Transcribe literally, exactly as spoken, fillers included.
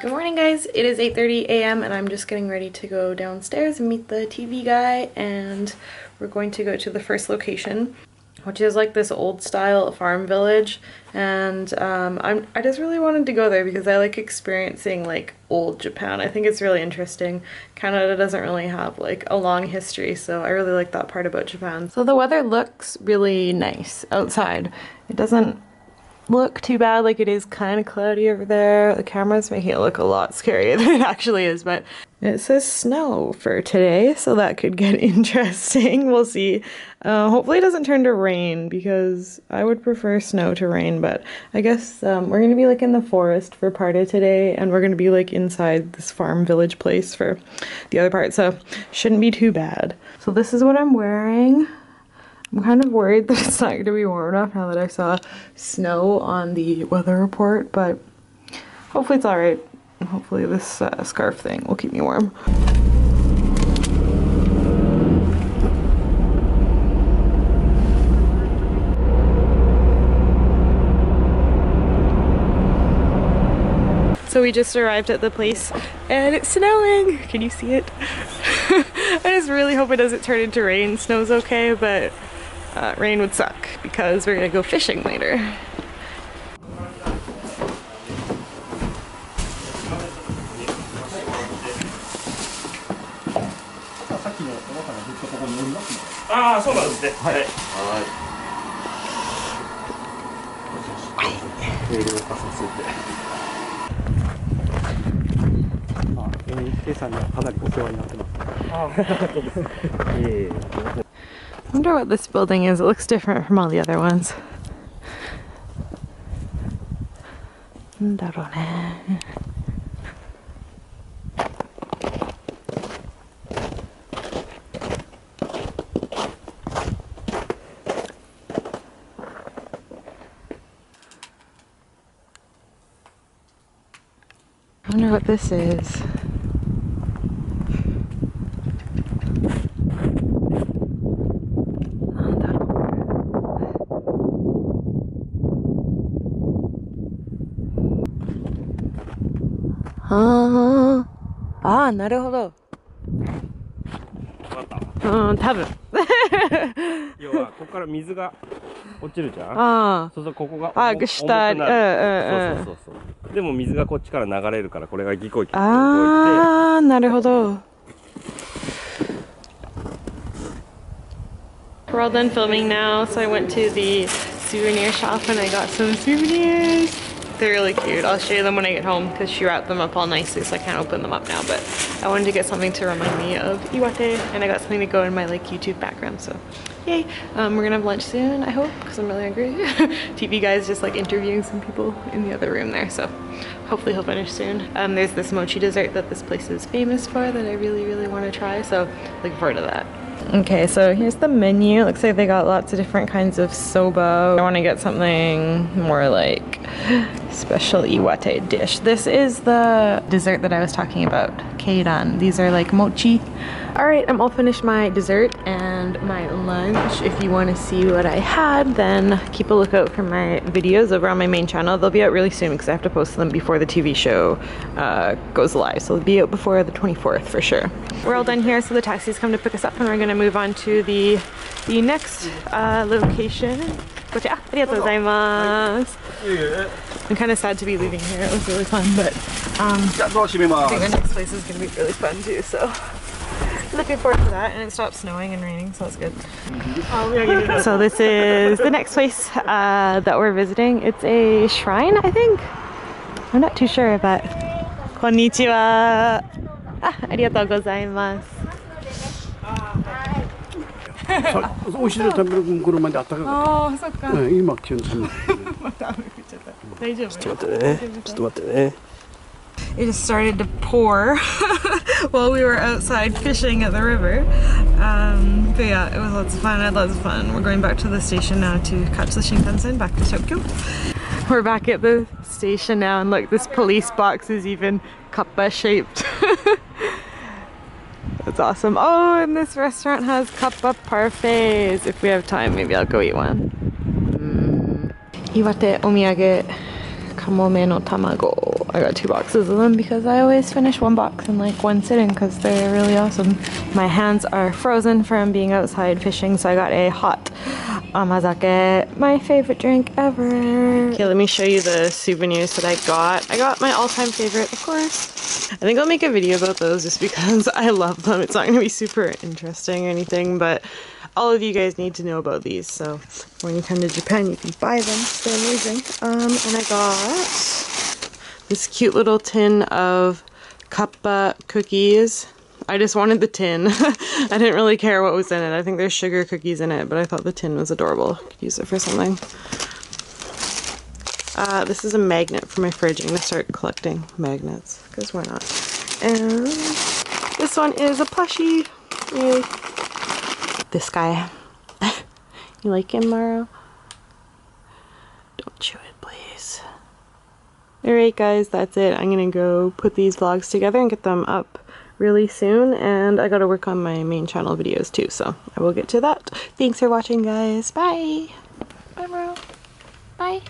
Good morning, guys. It is eight thirty a m and I'm just getting ready to go downstairs and meet the T V guy, and we're going to go to the first location, which is like this old style farm village. And um, I'm, I just really wanted to go there because I like experiencing like old Japan. I think it's really interesting. Canada doesn't really have like a long history, so I really like that part about Japan. So the weather looks really nice outside. It doesn't look too bad, like it is kind of cloudy over there. The camera's making it look a lot scarier than it actually is, but it says snow for today, so that could get interesting. We'll see. Uh, hopefully it doesn't turn to rain, because I would prefer snow to rain, but I guess um, we're gonna be like in the forest for part of today, and we're gonna be like inside this farm village place for the other part, so shouldn't be too bad. So this is what I'm wearing. I'm kind of worried that it's not going to be warm enough now that I saw snow on the weather report, but hopefully it's alright. Hopefully this uh, scarf thing will keep me warm. So we just arrived at the place and it's snowing! Can you see it? I just really hope it doesn't turn into rain. Snow's okay, but Uh, rain would suck because we're gonna go fishing later. I wonder what this building is. It looks different from all the other ones. I wonder what this is. Ah, ah, なるほど。うん、多分。要はここから水が落ちるじゃん。ああ。そうそう、ここが。あ、下。うんうんうん。そうそうそう。でも水がこっちから流れるから、これがギコギコ動いて。ああ、なるほど。We're all done filming now, so I went to the souvenir shop and I got some souvenirs. They're really cute. I'll show you them when I get home because she wrapped them up all nicely, so I can't open them up now, but I wanted to get something to remind me of Iwate, and I got something to go in my like YouTube background, so yay. Um, we're gonna have lunch soon, I hope, because I'm really hungry. T V guy's just like interviewing some people in the other room there, so hopefully he'll finish soon. Um, there's this mochi dessert that this place is famous for that I really, really want to try, so looking forward to that. Okay, so here's the menu. Looks like they got lots of different kinds of soba. I want to get something more like special Iwate dish. This is the dessert that I was talking about, keiran. These are like mochi. Alright, I'm all finished my dessert and my lunch. If you want to see what I had, then keep a lookout for my videos over on my main channel. They'll be out really soon because I have to post them before the T V show uh, goes live. So they'll be out before the twenty-fourth for sure. We're all done here, so the taxi's come to pick us up and we're going to move on to the the next uh, location. I'm kind of sad to be leaving here. It was really fun, but um, I think the next place is going to be really fun too, so looking forward to that. And it stopped snowing and raining, so that's good. So this is the next place uh, that we're visiting. It's a shrine, I think. I'm not too sure, but konnichiwa. Ah, arigatou gozaimasu. Oh, so good. It just started to pour while we were outside fishing at the river. Um, but yeah, it was lots of fun. I had lots of fun. We're going back to the station now to catch the Shinkansen back to Tokyo. We're back at the station now, and look, this police box is even kappa shaped. That's awesome. Oh, and this restaurant has kappa parfaits. If we have time, maybe I'll go eat one. Mm. Iwate omiyage Kamome no Tamago. I got two boxes of them because I always finish one box in like one sitting because they're really awesome. My hands are frozen from being outside fishing, so I got a hot Amazake, my favorite drink ever. Okay, let me show you the souvenirs that I got. I got my all-time favorite, of course. I think I'll make a video about those just because I love them. It's not going to be super interesting or anything, but all of you guys need to know about these, so when you come to Japan, you can buy them. They're amazing. Um, and I got this cute little tin of kappa cookies. I just wanted the tin. I didn't really care what was in it. I think there's sugar cookies in it, but I thought the tin was adorable. I could use it for something. Uh, this is a magnet for my fridge. I'm going to start collecting magnets, because why not? And this one is a plushie. Yay. This guy. You like him, Maro? Don't chew it, please. Alright guys, that's it. I'm gonna go put these vlogs together and get them up really soon, and I gotta work on my main channel videos too, so I will get to that. Thanks for watching guys. Bye! Bye, Maro. Bye!